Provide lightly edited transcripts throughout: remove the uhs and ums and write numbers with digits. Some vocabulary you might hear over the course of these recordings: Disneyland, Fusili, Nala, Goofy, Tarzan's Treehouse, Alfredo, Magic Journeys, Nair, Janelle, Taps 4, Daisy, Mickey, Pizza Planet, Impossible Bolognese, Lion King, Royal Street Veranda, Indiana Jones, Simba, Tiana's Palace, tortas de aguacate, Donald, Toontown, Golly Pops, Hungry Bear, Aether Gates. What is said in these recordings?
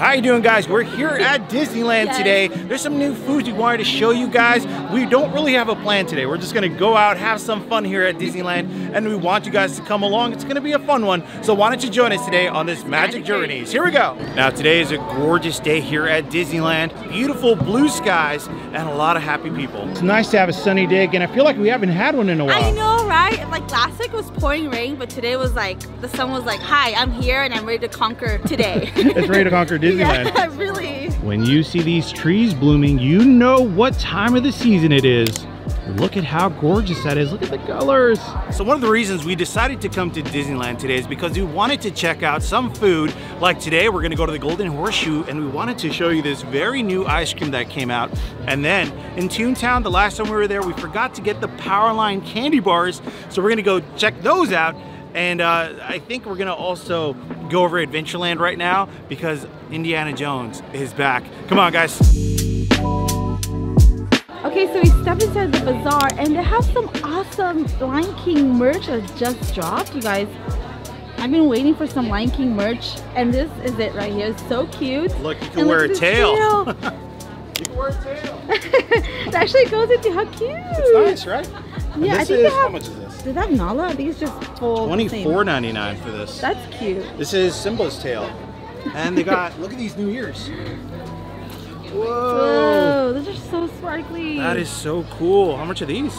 How you doing, guys? We're here at Disneyland today. There's some new foods we wanted to show you guys. We don't really have a plan today. We're just gonna go out, have some fun here at Disneyland, and we want you guys to come along. It's gonna be a fun one. So why don't you join us today on this Magic Journeys. Here we go. Now today is a gorgeous day here at Disneyland. Beautiful blue skies and a lot of happy people. It's nice to have a sunny day again. I feel like we haven't had one in a while. I know, right? Like last week was pouring rain, but today was like, the sun was like, hi, I'm here and I'm ready to conquer today. It's ready to conquer Disneyland. Yeah, really. When you see these trees blooming, you know what time of the season it is. Look at how gorgeous that is. Look at the colors. So one of the reasons we decided to come to Disneyland today is because we wanted to check out some food. Like today, we're gonna go to the Golden Horseshoe and we wanted to show you this very new ice cream that came out. And then in Toontown, the last time we were there, we forgot to get the Powerline candy bars. So we're gonna go check those out. And I think we're gonna also go over Adventureland right now because Indiana Jones is back. Come on, guys. Okay, so we stepped inside the bazaar and they have some awesome Lion King merch that just dropped, you guys. I've been waiting for some Lion King merch and this is it right here. It's so cute. Look, you can wear a tail. You can wear a tail. It actually goes into how cute. It's nice, right? Yeah, I think how much is this? Does that Nala? I think it's just full. $24.99 for this. That's cute. This is Simba's tail. And they got, look at these new ears. Whoa. Whoa, those are so sparkly. That is so cool. How much are these?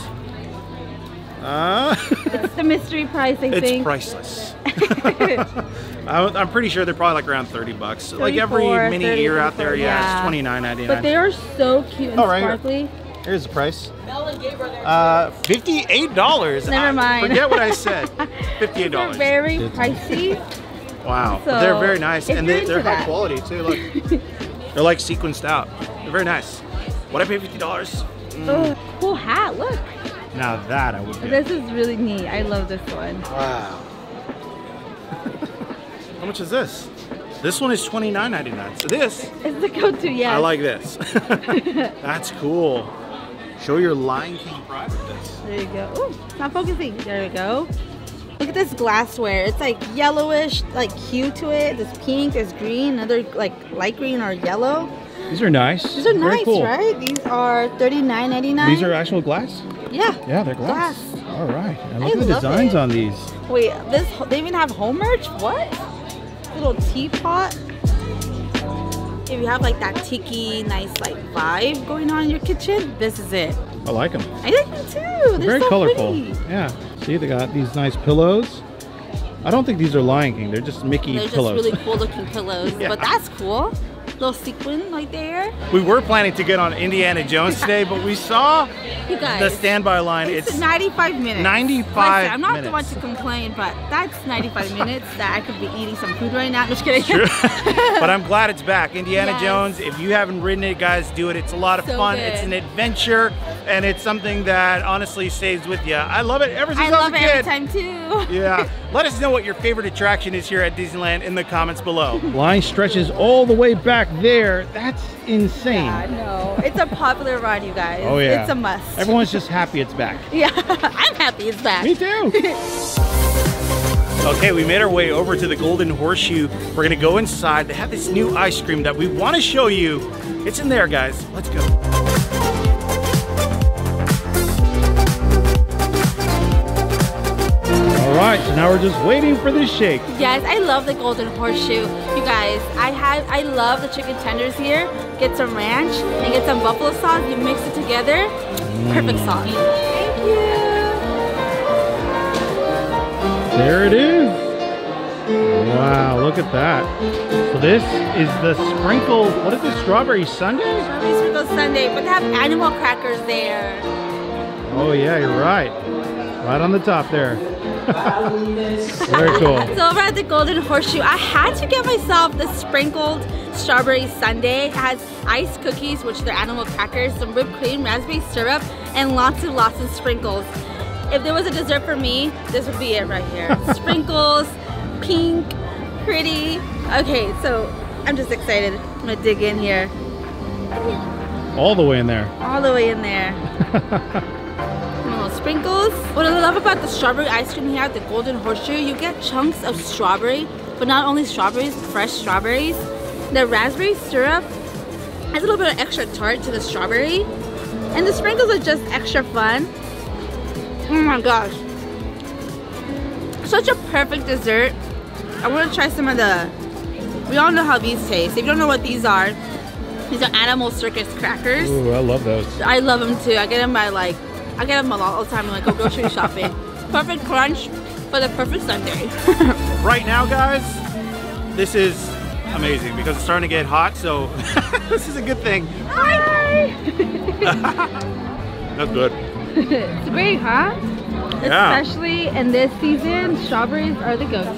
It's the mystery price, I think. It's priceless. I'm pretty sure they're probably like around 30 bucks. Like every mini ear out there, yeah, it's $29.99. But they are so cute and sparkly. Here's the price. $58. Never mind. Forget what I said. $58. They're very pricey. Wow. So they're very nice. And they're high quality too. Look. They're like sequenced out. They're very nice. Would I pay $50? Oh, cool hat. Look. Now that I would get. This is really neat. I love this one. Wow. How much is this? This one is $29.99. So this is the go-to, yeah. I like this. That's cool. Show your Lion King pride with this. There you go. Ooh, not focusing. There we go. Look at this glassware. It's like yellowish, like hue to it. There's pink, there's green, another like light green or yellow. These are nice. These are nice, cool. Right? These are $39.99. These are actual glass? Yeah. Yeah, they're glass. All right. And look at the designs on these. Wait, they even have home merch? What? Little teapot. If you have like that tiki, nice like vibe going on in your kitchen, this is it. I like them. I like them too. They're very so colorful. Pretty. Yeah. See, they got these nice pillows. I don't think these are Lion King. They're just Mickey pillows. They're just really cool looking pillows, yeah. But that's cool. Little sequin right there. We were planning to get on Indiana Jones today, but we saw the standby line. It's 95 minutes. 95 minutes. I'm not the one to complain, but that's 95 minutes that I could be eating some food right now. I'm just kidding. But I'm glad it's back. Indiana Jones, if you haven't ridden it, guys, do it. It's a lot of fun. Good. It's an adventure, and it's something that honestly stays with you. I love it ever since I was a kid. I love it every time, too. Yeah. Let us know what your favorite attraction is here at Disneyland in the comments below. Line stretches all the way back there. That's insane. Yeah, no. It's a popular ride, you guys. Oh, yeah. It's a must. Everyone's just happy it's back. Yeah, I'm happy it's back. Me too. Okay, we made our way over to the Golden Horseshoe. We're gonna go inside. They have this new ice cream that we want to show you. It's in there, guys. Let's go. Alright, so now we're just waiting for this shake. Yes, I love the Golden Horseshoe. You guys, I love the chicken tenders here. Get some ranch and get some buffalo sauce. You mix it together. Perfect sauce. Thank you. There it is. Wow, look at that. So this is the sprinkled, what is this, strawberry sundae? Strawberry sprinkled sundae, but they have animal crackers there. Oh yeah, you're right. Right on the top there. Very cool. So over at the Golden Horseshoe, I had to get myself the sprinkled strawberry sundae. It has iced cookies, which they're animal crackers, some whipped cream, raspberry syrup, and lots of sprinkles. If there was a dessert for me, this would be it right here. Sprinkles, pink, pretty. Okay, so I'm just excited. I'm gonna dig in here. All the way in there. All the way in there. Sprinkles. What I love about the strawberry ice cream here at the Golden Horseshoe, you get chunks of strawberry, but not only strawberries, fresh strawberries, The raspberry syrup has a little bit of extra tart to the strawberry, and the sprinkles are just extra fun. Oh my gosh, such a perfect dessert. I want to try some of the, we all know how these taste. If you don't know what these are Animal Circus crackers. Ooh, I love those. I love them too. I get them by like, I get them a lot all the time when I go grocery shopping. Perfect crunch for the perfect sundae. Right now, guys, this is amazing because it's starting to get hot, so this is a good thing. Hi! That's good. It's great, huh? Yeah. Especially in this season, strawberries are the go-to.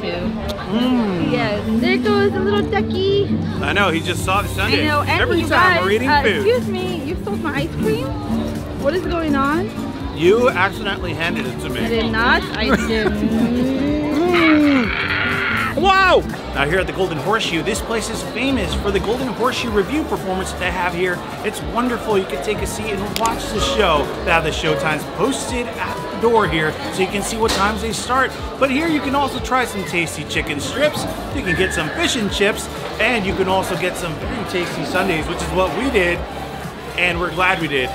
Mm. Yes, there goes a little ducky. I know, he just saw the sundae. I know, and every time we're eating food. Excuse me, you stole my ice cream? What is going on? You accidentally handed it to me. I did not, I did. Wow! Now here at the Golden Horseshoe, this place is famous for the Golden Horseshoe review performance that they have here. It's wonderful. You can take a seat and watch the show. They have the show times posted at the door here so you can see what times they start. But here you can also try some tasty chicken strips. You can get some fish and chips, and you can also get some very tasty sundaes, which is what we did, and we're glad we did.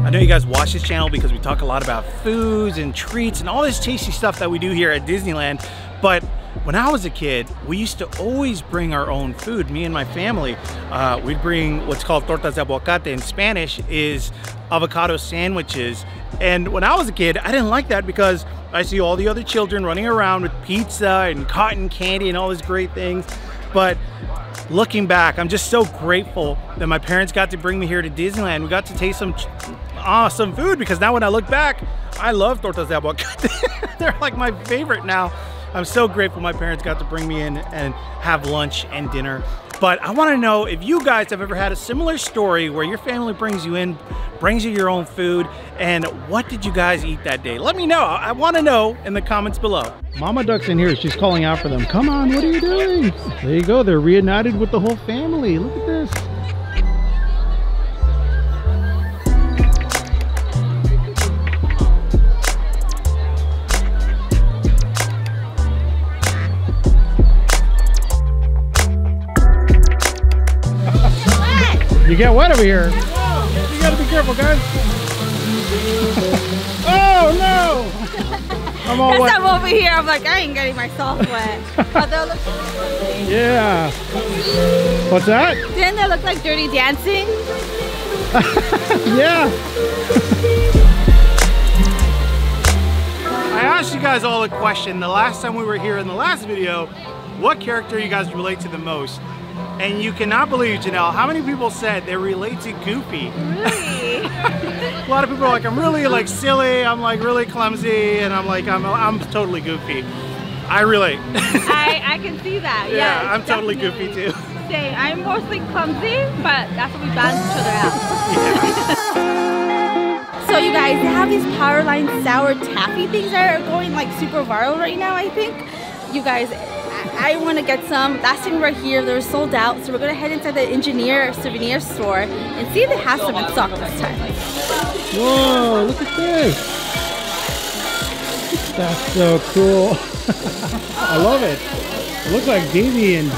I know you guys watch this channel because we talk a lot about foods and treats and all this tasty stuff that we do here at Disneyland, but when I was a kid, we used to always bring our own food, me and my family. We'd bring what's called tortas de aguacate in Spanish, is avocado sandwiches. And when I was a kid, I didn't like that because I see all the other children running around with pizza and cotton candy and all these great things. But looking back, I'm just so grateful that my parents got to bring me here to Disneyland. We got to taste some awesome food because now when I look back, I love tortas de aguacate. They're like my favorite now. I'm so grateful my parents got to bring me in and have lunch and dinner. But I want to know if you guys have ever had a similar story where your family brings you in, brings you your own food, and what did you guys eat that day? Let me know. I want to know in the comments below. Mama Duck's in here. She's calling out for them. Come on, what are you doing? There you go. They're reunited with the whole family. Look at this. You get wet over here. Whoa. You gotta be careful, guys. Oh no! I'm all wet. Because I'm over here, I'm like, I ain't getting myself wet. Although it looks like, yeah. What's that? Didn't that look like Dirty Dancing? Yeah. I asked you guys all a question the last time we were here in the last video. What character you guys relate to the most? And you cannot believe, Janelle, how many people said they relate to Goofy? Really? A lot of people are like, I'm really like silly, I'm like really clumsy, and I'm like, I'm totally Goofy. I relate. I can see that, yeah. Yeah, I'm totally Goofy too. Same. I'm mostly clumsy, but that's what we balance each other out. Yeah. So you guys, they have these Powerline sour taffy things that are going like super viral right now, I think. You guys, I want to get some. Last time we were here, they were sold out, so we're going to head inside the Engineer souvenir store and see if they have some in stock this time. Whoa, look at this. That's so cool. I love it. It looks like Daisy and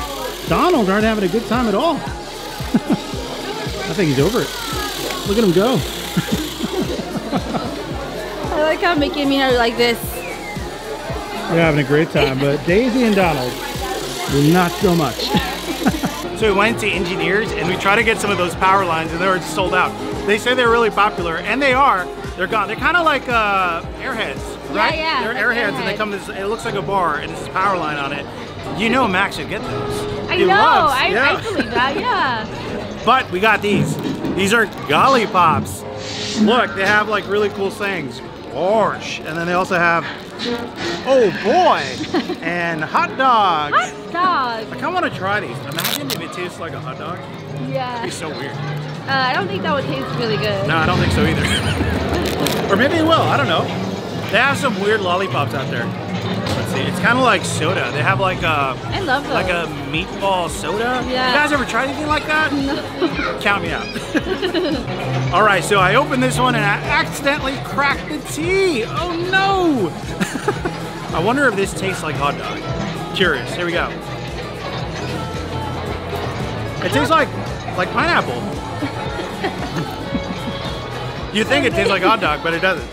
Donald aren't having a good time at all. I think he's over it. Look at him go. I like how Mickey and Minnie are like this. We're having a great time, but Daisy and Donald, not so much. So we went to Engineers and we tried to get some of those power lines and they were sold out. They say they're really popular and they are. They're gone. They're kind of like airheads, right? Yeah, yeah. They're airheads and they come this, it looks like a bar and it's a power line on it. You know Max should get those. I believe that, yeah. But we got these. These are Golly Pops. Look, they have like really cool sayings. Orange. And then they also have, oh boy, and hot dogs. Hot dogs. I kind of want to try these. Imagine if it tastes like a hot dog. Yeah. It'd be so weird. I don't think that would taste really good. No, I don't think so either. Or maybe it will. I don't know. They have some weird lollipops out there. Let's see. it. It's kind of like soda. They have like a I love those, like a meatball soda. Yeah. You guys ever tried anything like that? No. Count me out. All right, so I opened this one and I accidentally cracked the tea. Oh no! I wonder if this tastes like hot dog. Curious. Here we go. It tastes like pineapple. You think it tastes like hot dog, but it doesn't.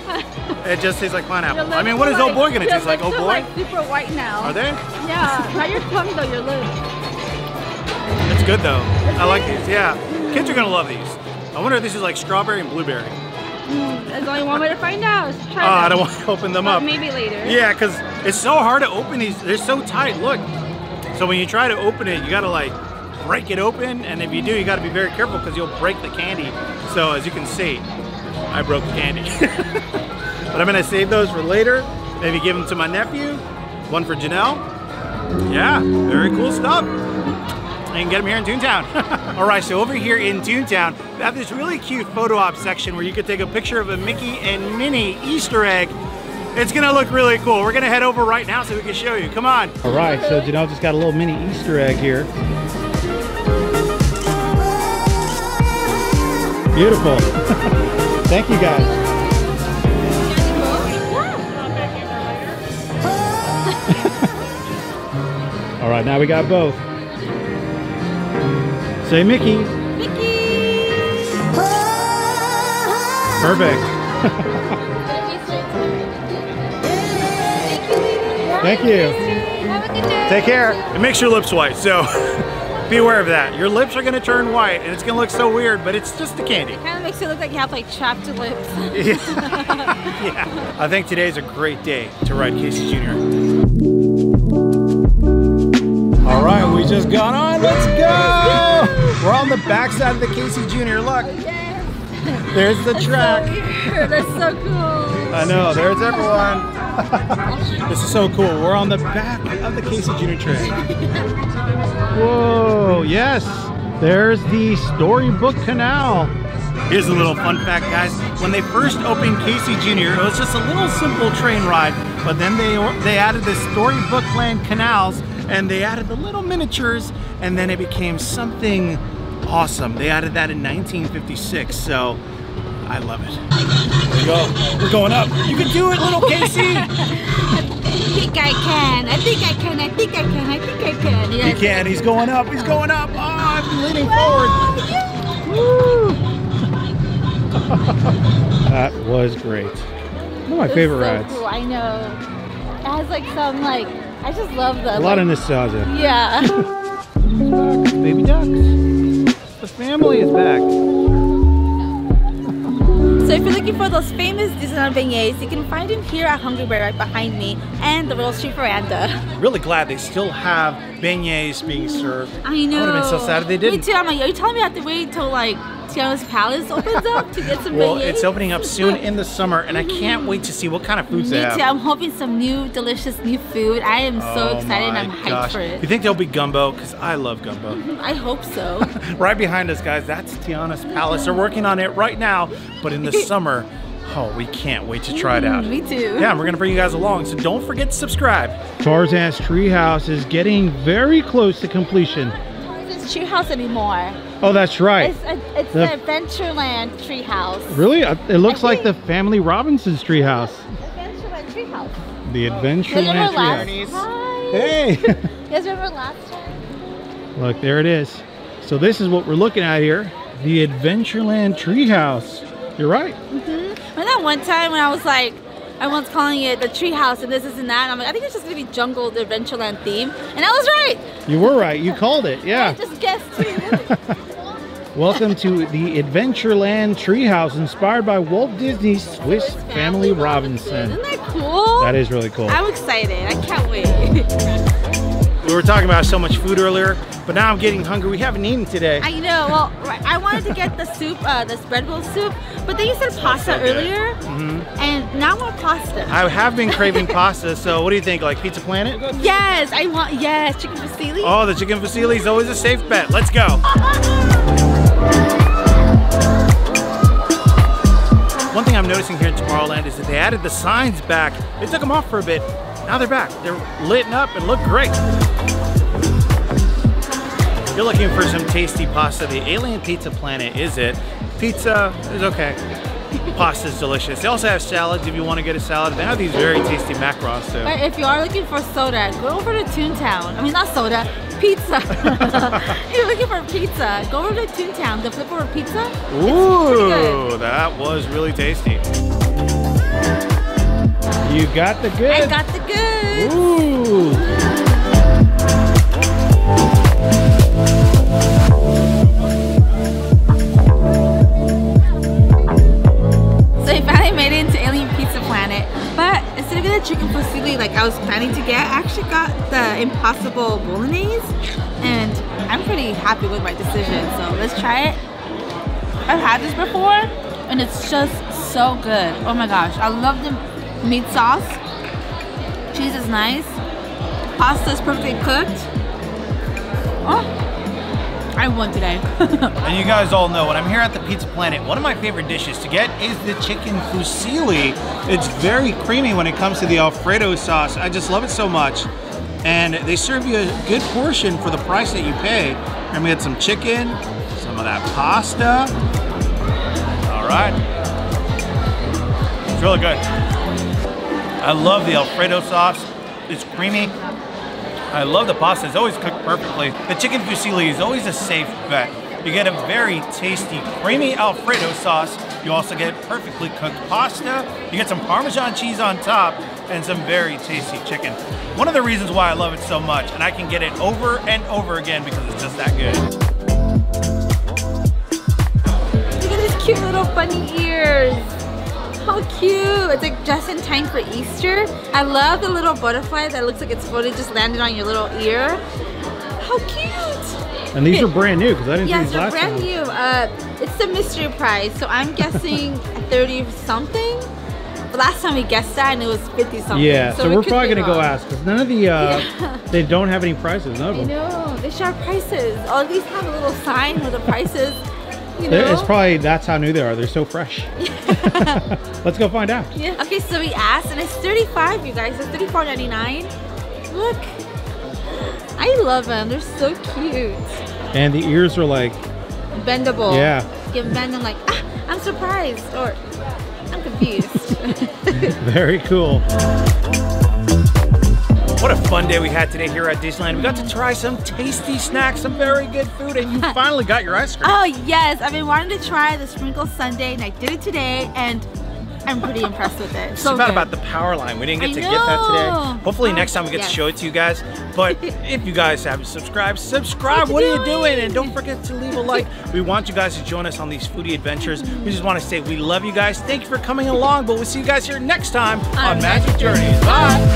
It just tastes like pineapple. I mean, what is old boy gonna taste like? Old boy? Like super white now. Are they? Yeah. Not your tongue though, your lips. It's good though. I like these. Yeah. Kids are gonna love these. I wonder if this is like strawberry and blueberry. There's only one way to find out. Let's try. I don't want to open them up. Maybe later. Yeah, because it's so hard to open these. They're so tight. Look. So when you try to open it, you gotta like break it open, and if you do, you got to be very careful because you'll break the candy. So as you can see, I broke the candy. But I'm gonna save those for later. Maybe give them to my nephew, one for Janelle. Yeah, very cool stuff. And you can get them here in Toontown. All right, so over here in Toontown, they have this really cute photo op section where you could take a picture of a Mickey and Minnie Easter egg. It's gonna look really cool. We're gonna head over right now so we can show you. Come on. All right, so Janelle just got a little mini Easter egg here. Beautiful. Thank you guys. All right, now we got both. Say Mickey. Mickey. Perfect. Thank you. Have a good day. Take care. It makes your lips white, so. Beware of that. Your lips are gonna turn white and it's gonna look so weird, but it's just the candy. It kind of makes it look like you have like chapped lips. Yeah. Yeah. I think today's a great day to ride Casey Jr. All right, we just got on. Let's go! We're on the backside of the Casey Jr. Look. Yes. There's the track. So that's so cool. I know, there's everyone. This is so cool. We're on the back of the Casey Jr. train. Whoa, yes. There's the Storybook Canal. Here's a little fun fact, guys. When they first opened Casey Jr., it was just a little simple train ride, but then they added the Storybookland canals, and they added the little miniatures, and then it became something awesome. They added that in 1956, so I love it. There we go. We're going up. You can do it, little Casey. I think I can. I think I can. I think I can. I think I can. Yes. He can. He's going up. He's going up. Oh, I'm leaning forward. Woo. That was great. One of my favorite rides. Cool. I know. It has like some like, I just love the. A lot of nostalgia. Yeah. Ducks, baby ducks. The family is back. So if you're looking for those famous Disneyland beignets, you can find them here at Hungry Bear right behind me and the Royal Street Veranda. Really glad they still have beignets being served. I know. I would have been so sad if they didn't. Me too. I'm like, are you telling me I have to wait until like Tiana's Palace opens up to get some beignets? Well, it's opening up soon in the summer and I can't wait to see what kind of foods they have. Me too. I'm hoping some new, delicious new food. I am so excited and I'm hyped for it. You think there'll be gumbo? Because I love gumbo. I hope so. Right behind us, guys, that's Tiana's Palace. They're working on it right now, but in the summer, oh, we can't wait to try it out. Me too. Yeah, we're gonna bring you guys along, so don't forget to subscribe. Tarzan's Treehouse is getting very close to completion. It's Treehouse anymore. Oh, that's right. It's the Adventureland Treehouse. Really? It looks like the Family Robinson's Treehouse. Adventureland Treehouse. The Adventureland Treehouse. Hi. Hey. You guys remember last time? Look, there it is. So this is what we're looking at here. The Adventureland Treehouse. You're right. Mm-hmm. And that one time when I was like, I was calling it the Treehouse and this and that, and I'm like, I think it's just gonna be jungle, the Adventureland theme, and I was right. You were right. You called it. Yeah. I just guessed too. Welcome to the Adventureland Treehouse, inspired by Walt Disney's Swiss Family Robinson. Isn't that cool? That is really cool. I'm excited. I can't wait. We were talking about so much food earlier, but now I'm getting hungry. We haven't eaten today. I know. Well, I wanted to get the soup, the spread bowl soup, but then you said pasta earlier, and now I want pasta. I have been craving pasta, so what do you think? Like Pizza Planet? Yes, I want. Yes, chicken Fusili. Oh, the chicken Fusili is always a safe bet. Let's go. One thing I'm noticing here in Tomorrowland is that they added the signs back. They took them off for a bit. Now they're back. They're lit up and look great. If you're looking for some tasty pasta, the Alien Pizza Planet is it. Pizza is okay. Pasta is delicious. They also have salads if you want to get a salad. They have these very tasty macarons too. But if you are looking for soda, go over to Toontown. I mean, not soda, pizza. If you're looking for pizza, go over to Toontown. The flip over pizza. Ooh, that was really tasty. You got the goods. I got the goods. Ooh. So we finally made it into Alien Pizza Planet, but instead of getting the chicken Fusili like I was planning to get, I actually got the Impossible Bolognese, and I'm pretty happy with my decision. So let's try it. I've had this before, and it's just so good. Oh my gosh, I love the meat sauce, cheese is nice, pasta is perfectly cooked. Oh, I won today. And you guys all know when I'm here at the Pizza Planet, one of my favorite dishes to get is the chicken Fusili. It's very creamy when it comes to the Alfredo sauce. I just love it so much. And they serve you a good portion for the price that you pay. And we had some chicken, some of that pasta. All right. It's really good. I love the Alfredo sauce, it's creamy. I love the pasta, it's always cooked perfectly. The chicken Fusili is always a safe bet. You get a very tasty, creamy Alfredo sauce. You also get perfectly cooked pasta. You get some Parmesan cheese on top and some very tasty chicken. One of the reasons why I love it so much, and I can get it over and over again because it's just that good. Look at his cute little bunny ears. How cute! It's like just in time for Easter. I love the little butterfly that looks like it's fully just landed on your little ear. How cute! And these are brand new because I didn't see these last time. Yeah, they're brand new. It's the mystery prize, so I'm guessing 30 something. But last time we guessed that and it was 50 something. Yeah, so we're probably gonna go ask because none of the they don't have any prices. None of them. I know, they should have prices. Or at least have a little sign with the prices. You know? It's probably that's how new they are. They're so fresh. Let's go find out. Yeah. Okay, so we asked, and it's $35, you guys. It's $34.99. Look, I love them. They're so cute. And the ears are like bendable. Yeah. You can bend them like ah, I'm surprised or I'm confused. Very cool. What a fun day we had today here at Disneyland. We got to try some tasty snacks, some very good food, and you finally got your ice cream. Oh yes, I've been wanting to try the sprinkle sundae, and I did it today, and I'm pretty impressed with it. So about the Powerline. We didn't get to get that today. Hopefully next time we get to show it to you guys. But if you guys haven't subscribed, subscribe. What are you doing? And don't forget to leave a like. We want you guys to join us on these foodie adventures. We just want to say we love you guys. Thank you for coming along, but we'll see you guys here next time on Magic Journeys. Bye.